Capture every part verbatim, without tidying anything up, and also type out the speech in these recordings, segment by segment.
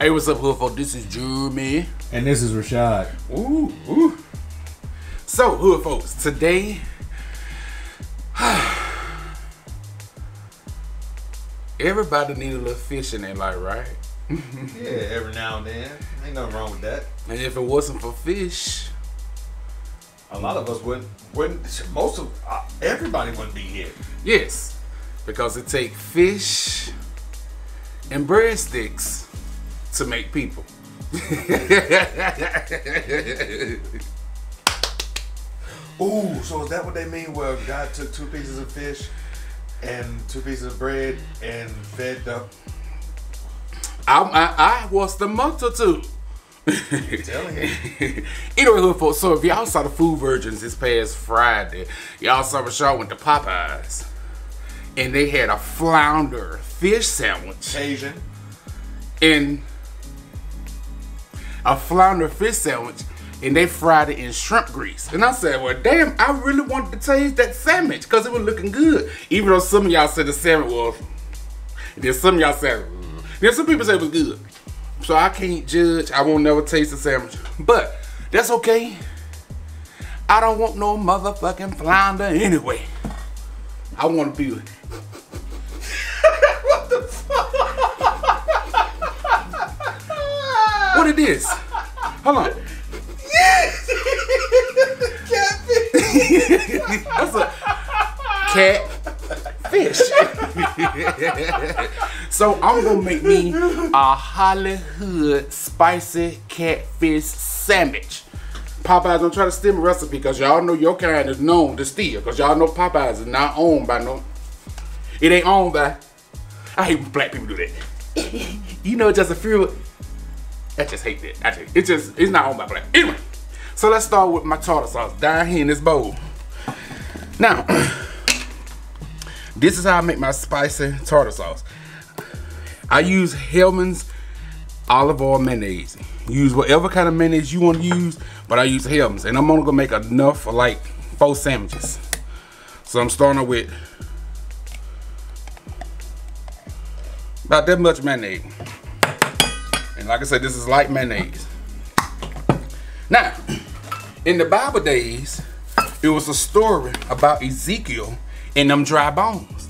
Hey, what's up, Hood Folk? This is Jeremy. And this is Rashad. Ooh, ooh. So, Hood Folks, today, everybody need a little fish in their life, right? Yeah, every now and then. Ain't nothing wrong with that. And if it wasn't for fish, a lot of us wouldn't, wouldn't most of, uh, everybody wouldn't be here. Yes, because it takes fish and breadsticks to make people. Ooh, so is that what they mean where God took two pieces of fish and two pieces of bread and fed the... I, I, I was the multitude. You're telling him. Anyway, folks, so if y'all saw the Food Virgins this past Friday, y'all saw Rashad went to Popeyes and they had a flounder fish sandwich. Asian. And a flounder fish sandwich, and they fried it in shrimp grease. And I said, well, damn, I really wanted to taste that sandwich because it was looking good. Even though some of y'all said the sandwich was, then some of y'all said, mm. Then some people said it was good. So I can't judge. I won't never taste the sandwich. But that's okay. I don't want no motherfucking flounder anyway. I want to be... What the fuck? What it is? Hold on. Yes! Catfish! That's a catfish. So I'm gonna make me a Hollywood spicy catfish sandwich. Popeyes don't try to steal my recipe because y'all know your kind is known to steal. Because y'all know Popeyes is not owned by no... It ain't owned by... I hate when black people do that. You know, just a few... I just hate that. I just, it's just, it's not on my plate. Anyway, so let's start with my tartar sauce down here in this bowl. Now, this is how I make my spicy tartar sauce. I use Hellmann's olive oil mayonnaise. Use whatever kind of mayonnaise you want to use, but I use Hellmann's. And I'm only gonna make enough for like four sandwiches. So I'm starting with about that much mayonnaise. And like I said, this is light mayonnaise. Now, in the Bible days, it was a story about Ezekiel and them dry bones.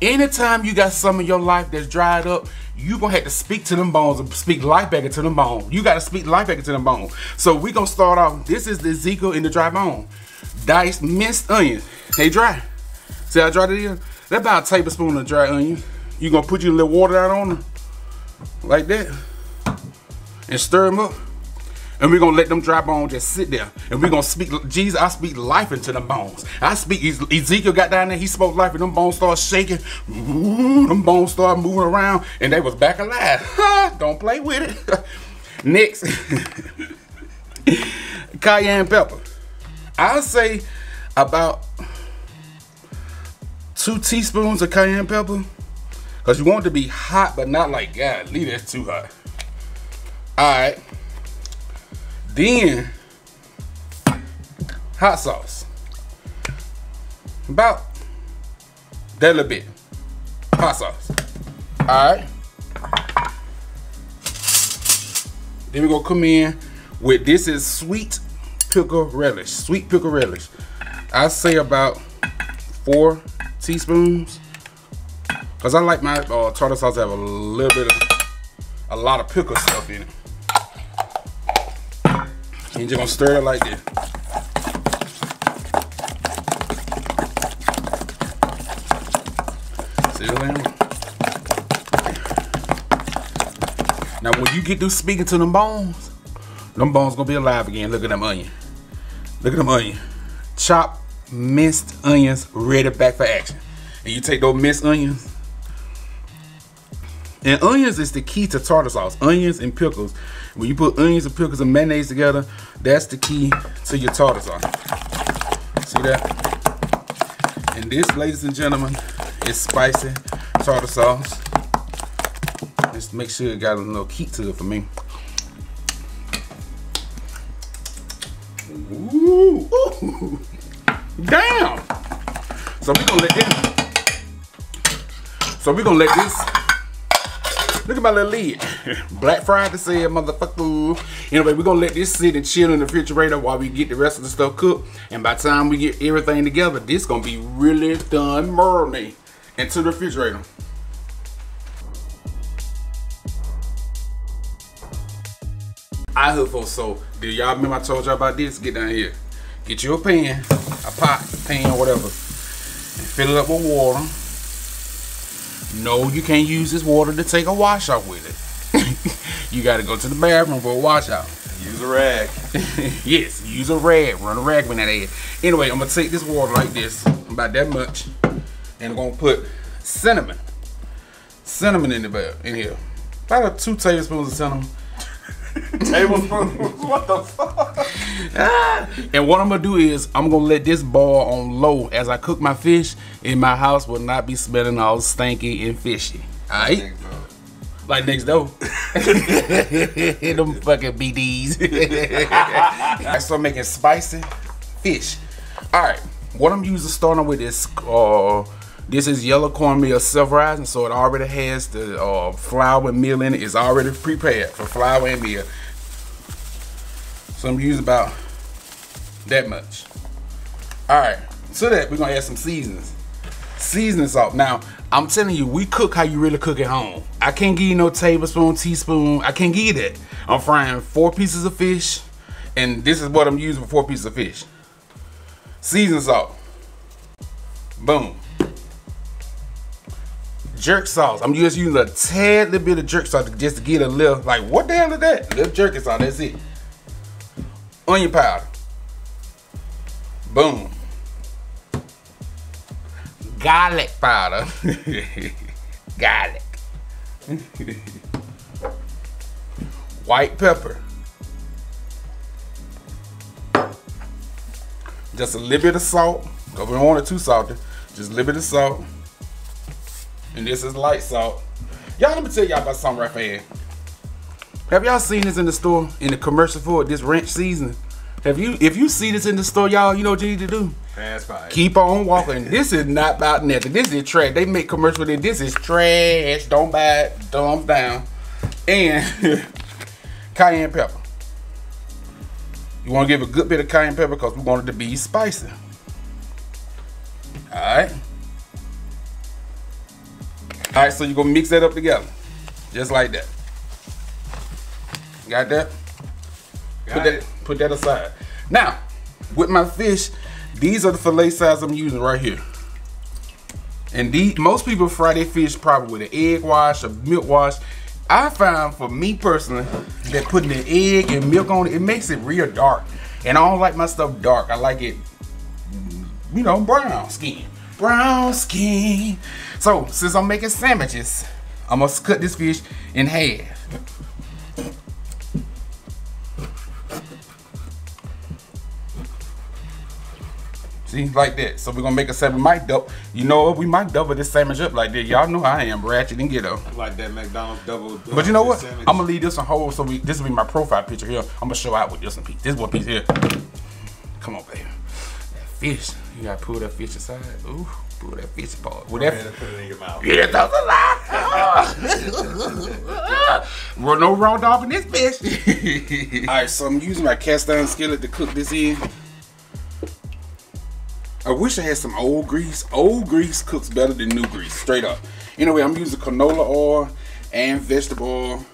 Anytime you got some in your life that's dried up, you're going to have to speak to them bones and speak life back into them bones. You got to speak life back into them bones. So we're going to start off. This is the Ezekiel and the dry bone. Diced minced onions. They dry. See how dry that is? That's about a tablespoon of dry onion. You're going to put your little water out on them. Like that. And stir them up, and we're gonna let them dry bones just sit there, and we're gonna speak. Jesus, I speak life into them bones. I speak. Ezekiel got down there, he spoke life, and them bones started shaking. Ooh, them bones started moving around, and they was back alive. Don't play with it. Next, cayenne pepper. I say about two teaspoons of cayenne pepper, cause you want it to be hot, but not like God. Leave that too hot. Alright, then hot sauce, about that little bit, hot sauce, alright, then we're going to come in with, this is sweet pickle relish, sweet pickle relish, I say about four teaspoons, because I like my uh, tartar sauce to have a little bit of, a lot of pickle stuff in it. And you're just gonna stir it like this. See what I mean? Now when you get through speaking to them bones, them bones gonna be alive again. Look at them onion. Look at them onion. Chopped minced onions ready back for action. And you take those minced onions. And onions is the key to tartar sauce. Onions and pickles. When you put onions and pickles and mayonnaise together, that's the key to your tartar sauce. See that? And this, ladies and gentlemen, is spicy tartar sauce. Just make sure it got a little kick to it for me. Ooh, ooh. Damn! So we're gonna let this. So we're gonna let this Look at my little lid. Black Friday said, motherfucker. Anyway, we're gonna let this sit and chill in the refrigerator while we get the rest of the stuff cooked. And by the time we get everything together, this gonna be really done mermaid. Into the refrigerator. I hope for so. Do y'all remember I told y'all about this? Get down here. Get you a pan, a pot, pan, whatever. And fill it up with water. No, you can't use this water to take a wash out with it. You gotta go to the bathroom for a wash out. Use a rag. Yes, use a rag. Run a rag when that ass. Anyway, I'm gonna take this water like this, about that much, and I'm gonna put cinnamon. Cinnamon in the bag, in here. About two tablespoons of cinnamon. Tablespoons? What the fuck? Ah. And what I'm gonna do is I'm gonna let this boil on low as I cook my fish, and my house will not be smelling all stanky and fishy. Alright? Like next door. Them fucking B Ds. Alright, so I'm making spicy fish. Alright, what I'm using starting with is uh this is yellow cornmeal self-rising, so it already has the uh, flour and meal in it. It's already prepared for flour and meal. So I'm using about that much. All right, so that we're gonna add some seasonings. Seasoning salt. Now, I'm telling you, we cook how you really cook at home. I can't give you no tablespoon, teaspoon. I can't give you that. I'm frying four pieces of fish, and this is what I'm using for four pieces of fish. Seasoning salt. Boom. Jerk sauce. I'm just using a tad little bit of jerk sauce just to get a little, like, what the hell is that? A little jerky sauce, that's it. Onion powder. Boom. Garlic powder. Garlic. White pepper. Just a little bit of salt, because we don't want it too salty. Just a little bit of salt. And this is light salt. Y'all, let me tell y'all about something right fast. Have y'all seen this in the store, in the commercial for this ranch seasoning? Have you, if you see this in the store, y'all, you know what you need to do? Pass by. Keep on walking. This is not about nothing. This is trash. They make commercial with it. This is trash. Don't buy it. Thumbs down. And cayenne pepper. You want to give a good bit of cayenne pepper because we want it to be spicy. All right. All right, so you're gonna mix that up together, just like that. Got that? Got put that, it. Put that aside. Now, with my fish, these are the fillet size I'm using right here. And these, most people fry their fish probably with an egg wash or milk wash. I found, for me personally, that putting an egg and milk on it, it makes it real dark. And I don't like my stuff dark. I like it, you know, brown skin. Brown skin. So since I'm making sandwiches, I'm gonna cut this fish in half. See, like that. So we're gonna make a seven. Might double. You know what? We might double this sandwich up like that. Y'all know I am ratchet and ghetto. Like that McDonald's double. double but you know what? Sandwich. I'm gonna leave this one whole. So we, this will be my profile picture here. I'm gonna show out with this one piece. This one piece here. Come on, baby. That fish. You gotta pull that fish aside. Ooh, pull that fish apart. Well, that put it in your mouth. Yeah, that's a lie. Well, no raw dog in this fish. All right, so I'm using my cast iron skillet to cook this in. I wish I had some old grease. Old grease cooks better than new grease, straight up. Anyway, I'm using canola oil and vegetable oil.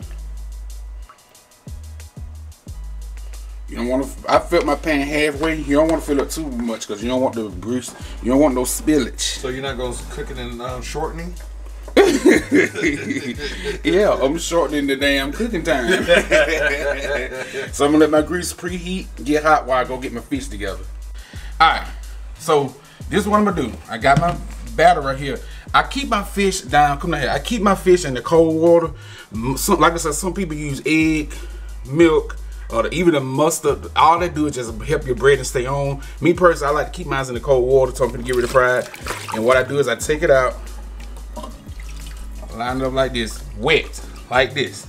You don't want to, I filled my pan halfway. You don't want to fill it too much because you don't want the grease, you don't want no spillage. So you're not going to cook it in um, shortening? Yeah, I'm shortening the damn cooking time. So I'm going to let my grease preheat, get hot while I go get my fish together. All right, so this is what I'm going to do. I got my batter right here. I keep my fish down, come down here. I keep my fish in the cold water. Some, like I said, some people use egg, milk, or even the mustard. All they do is just help your bread and stay on. Me personally, I like to keep mine in the cold water, so I'm gonna get rid of pride. And what I do is I take it out, line it up like this, wet, like this.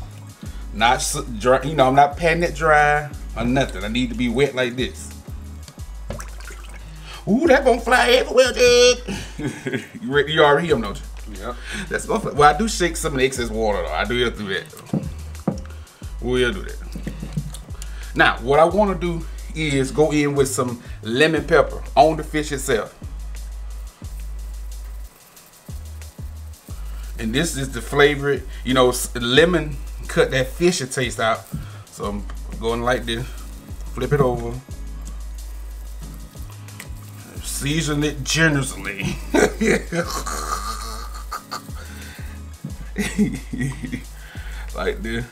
Not dry, you know, I'm not patting it dry or nothing. I need to be wet like this. Ooh, that gonna fly everywhere, dude. You already hear them, don't you? Yeah. That's my. Well, I do shake some of the excess water though. I do have to do that. We'll do that. Now, what I want to do is go in with some lemon pepper on the fish itself. And this is the flavor, you know, lemon cut that fishy taste out. So I'm going like this, flip it over, season it generously. Like this.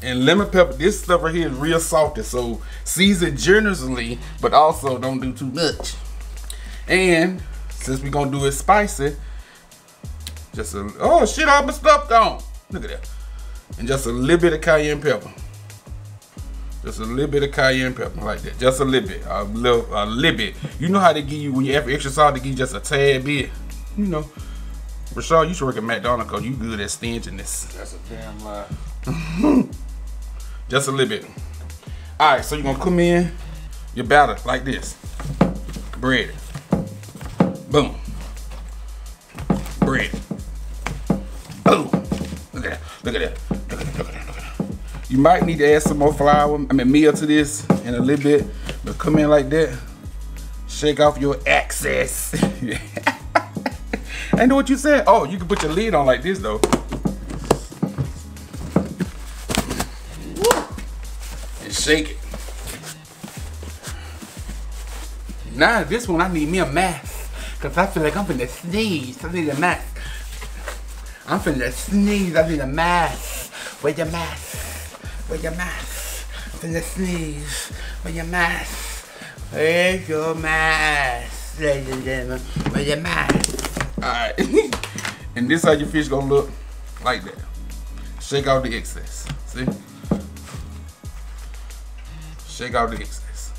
And lemon pepper, this stuff right here is real salty, so season generously, but also don't do too much. And since we're gonna do it spicy, just a, oh shit, all my stuff gone. Look at that. And just a little bit of cayenne pepper. Just a little bit of cayenne pepper like that. Just a little bit, a little, a little bit. You know how they give you, when you have extra salt, they give you just a tad bit. You know. Rashad, you should work at McDonald's because you good at stinginess. That's a damn lie. Just a little bit. All right, so you're gonna come in your batter like this. Bread. Boom. Bread. Boom. Look at that. Look at that. Look at that. Look at that. Look at that. You might need to add some more flour, I mean meal to this in a little bit, but come in like that. Shake off your excess. I know what you said. Oh, you can put your lid on like this though. Shake it. Now this one I need me a mask, cause I feel like I'm finna sneeze. I need a mask. I'm finna sneeze. I need a mask. Wear your mask. Wear your mask. I'm finna sneeze. Wear your mask. Wear your mask, ladies and gentlemen. Wear your mask. All right. And this how your fish gonna look like that. Shake out the excess. See. Shake out the excess.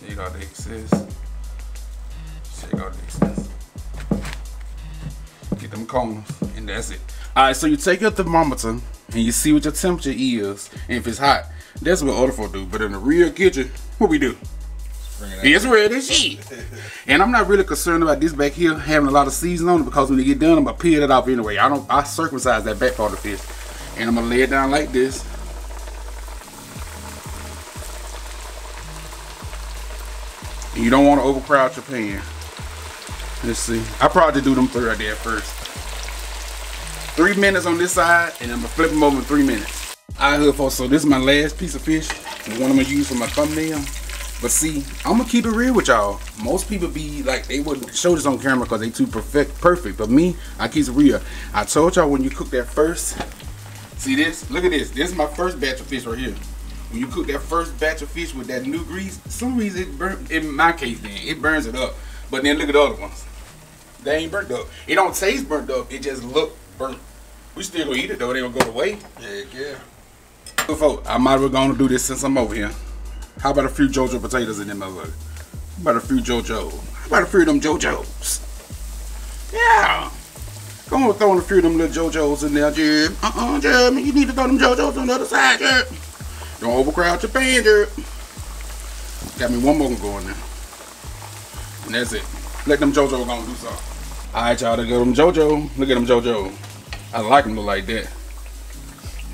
Shake out the excess. Shake out the excess. Get them cones, and that's it. All right, so you take your thermometer and you see what your temperature is, and if it's hot, that's what other folk do. But in the real kitchen, what we do? It's red as shit. And I'm not really concerned about this back here having a lot of season on it because when they get done, I'm gonna peel it off anyway. I don't. I circumcise that back part of the fish, and I'm gonna lay it down like this. You don't want to overcrowd your pan. Let's see. I probably do them three right there first. Three minutes on this side, and I'm gonna flip them over in three minutes. All right, hood folks. So this is my last piece of fish, the one I'm gonna use for my thumbnail. But see, I'm gonna keep it real with y'all. Most people be like, they wouldn't show this on camera because they too perfect, perfect. But me, I keep it real. I told y'all when you cook that first. See this? Look at this. This is my first batch of fish right here. When you cook that first batch of fish with that new grease, some reason it burns, in my case then, it burns it up. But then look at the other ones. They ain't burnt up. It don't taste burnt up, it just look burnt. We still gonna eat it though, they don't go to waste. Yeah, yeah. So folks, I might as well gonna do this since I'm over here. How about a few JoJo potatoes in them motherfucker? How about a few JoJo? How about a few of them JoJo's? Yeah. Go on, throwing a few of them little JoJo's in there, Jeremy. Uh-uh, Jeremy, you need to throw them JoJo's on the other side, Jeremy. Don't overcrowd your pan, dude. Got me one more going now. And that's it. Let them JoJo go and do something. All right, y'all, to go them JoJo. Look at them JoJo. I like them look like that.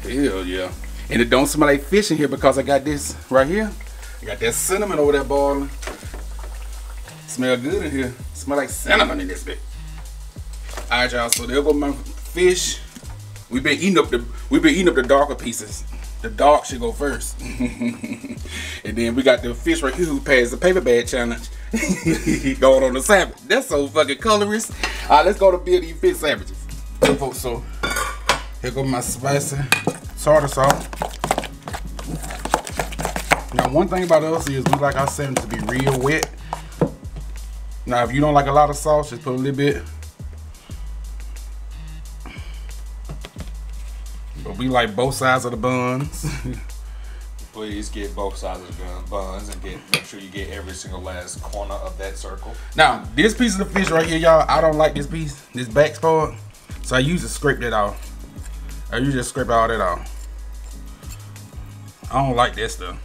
Hell yeah. And it don't smell like fish in here because I got this right here. I got that cinnamon over there boiling. Smell good in here. Smell like cinnamon in this bit. All right, y'all, so there go my fish. We've been eating up the, we've been eating up the darker pieces. The dog should go first. And then we got the fish right here who passed the paper bag challenge. Going on the sandwich. That's so fucking colorist. All right, let's go to build these fish sandwiches. So, folks, so here go my spicy tartar sauce. Now, one thing about us is we like our sandwich to be real wet. Now, if you don't like a lot of sauce, just put a little bit. We like both sides of the buns. Please get both sides of the buns and get make sure you get every single last corner of that circle. Now, this piece of the fish right here, y'all, I don't like this piece, this back part. So I usually scrape that off. I usually scrape all that off. I don't like that stuff.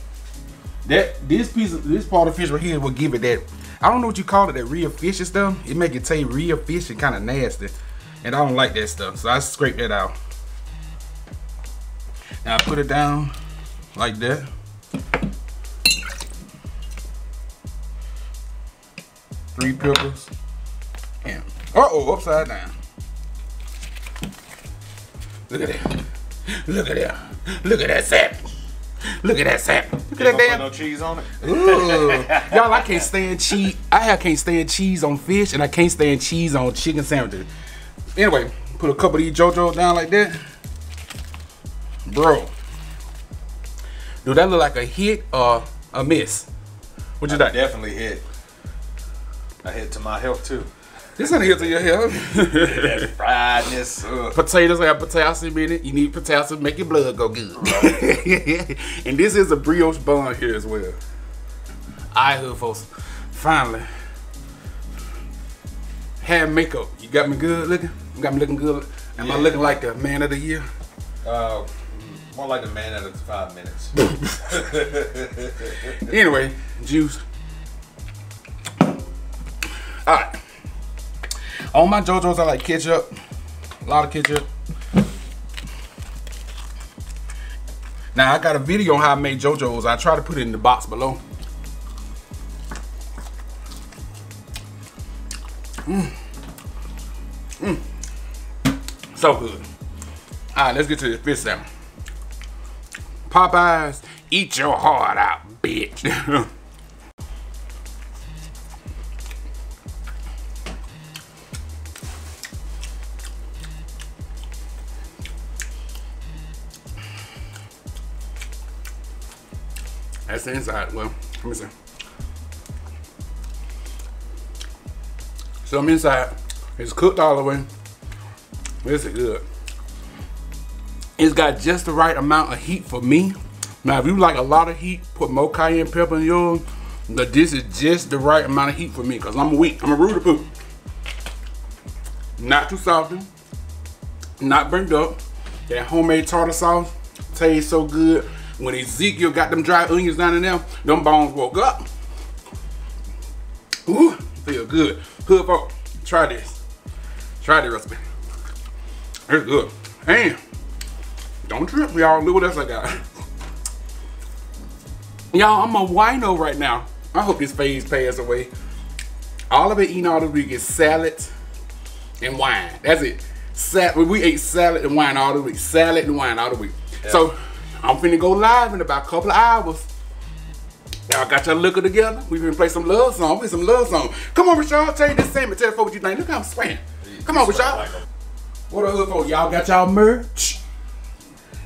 That this piece of this part of the fish right here will give it that. I don't know what you call it, that real fishy stuff. It make it taste real fishy, kind of nasty. And I don't like that stuff, so I scrape that out. Now I put it down like that. Three peppers. And uh-oh, upside down. Look at that. Look at that. Look at that sap. Look at that sap. Look at that damn. Put no cheese on it. Y'all, I can't stand cheese. I can't stand cheese on fish, and I can't stand cheese on chicken sandwiches. Anyway, put a couple of these JoJo's down like that. Bro. Do that look like a hit or a miss? What you think? Definitely hit. I hit to my health too. This ain't a hit to your health. That friedness. Ugh. Potatoes have potassium in it. You need potassium to make your blood go good. Right. And this is a brioche bun here as well. Alright, hood folks. Finally. Hand makeup. You got me good looking? You got me looking good? Am yeah. I looking like the man of the year? Uh, more like the man of the five minutes. Anyway, juice. Alright. On my JoJo's, I like ketchup. A lot of ketchup. Now, I got a video on how I made JoJo's. I try to put it in the box below. Mmm. Mmm. So good. Alright, let's get to this fish salmon. Popeyes, eat your heart out, bitch. That's the inside. Well, let me see. So I'm inside. It's cooked all the way. This is good. It's got just the right amount of heat for me. Now, if you like a lot of heat, put more cayenne pepper in yours. But this is just the right amount of heat for me because I'm weak. I'm a rude poo. Not too salty. Not burnt up. That homemade tartar sauce tastes so good. When Ezekiel got them dry onions down in there, them bones woke up. Ooh, feel good. Hood folks, try this. Try this recipe. It's good. And don't trip, y'all. Look what else I got. Y'all, I'm a wino right now. I hope this phase passed away. All I've been eating all this week is salad and wine. That's it. Sal we ate salad and wine all the week. Salad and wine all the week. Yeah. So I'm finna go live in about a couple of hours. Y'all got your liquor together. We finna play some love song. Play some love song. Come on, Rashad. Tell you this same and tell the folks what you think. Look how I'm swaying. Come on, Rashad. What up, hood folks? Y'all got y'all merch.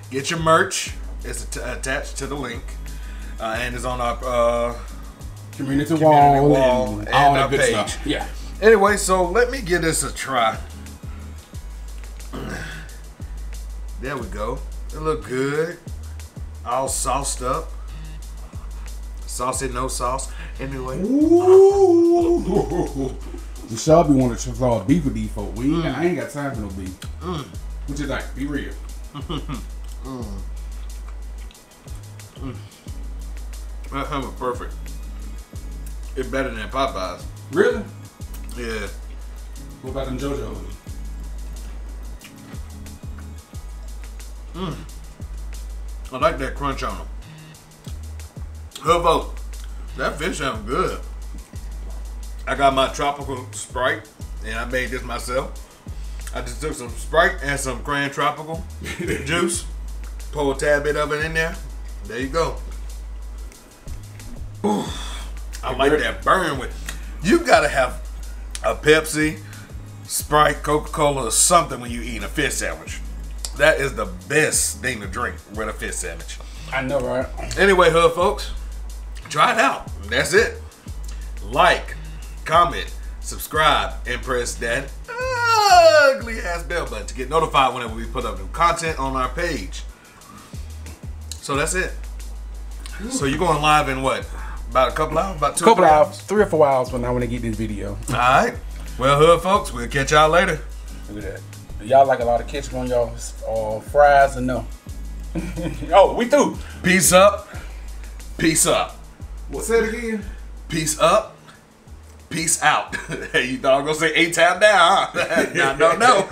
Get your merch. It's attached to the link, uh, and it's on our uh, community, community wall, wall and, and all our good page. Stuff. Yeah. Anyway, so let me give this a try. There we go. It looked good. All sauced up. Saucy, no sauce. Anyway. Ooh. You shall be wanting to try beef with these folks. We ain't mm. got, I ain't got time for no beef. Mm. What you like? Be real. Mm. Mm. That ham is perfect. It's better than Popeyes. Really? Yeah. What about them JoJo's? Mmm. I like that crunch on them. Hobo, that fish sounds good. I got my tropical Sprite, and I made this myself. I just took some Sprite and some crayon tropical juice, pour a tad bit of it in there. There you go. Ooh, I like that burn with. You gotta have a Pepsi, Sprite, Coca-Cola, or something when you eat a fish sandwich. That is the best thing to drink with a fish sandwich. I know, right? Anyway, hood folks, try it out. That's it. Like, comment, subscribe, and press that ugly ass bell button to get notified whenever we put up new content on our page. So that's it. So you're going live in what? About a couple hours? About two couple hours? hours? Three or four hours when I want to get this video. All right. Well, hood folks, we'll catch y'all later. Look at that. Y'all like a lot of ketchup on y'all's uh, fries or no? Oh, we through. Peace up. Peace up. What? Say it again. Peace up. Peace out. Hey, you thought I was going to say eight times down, huh? No, no, no.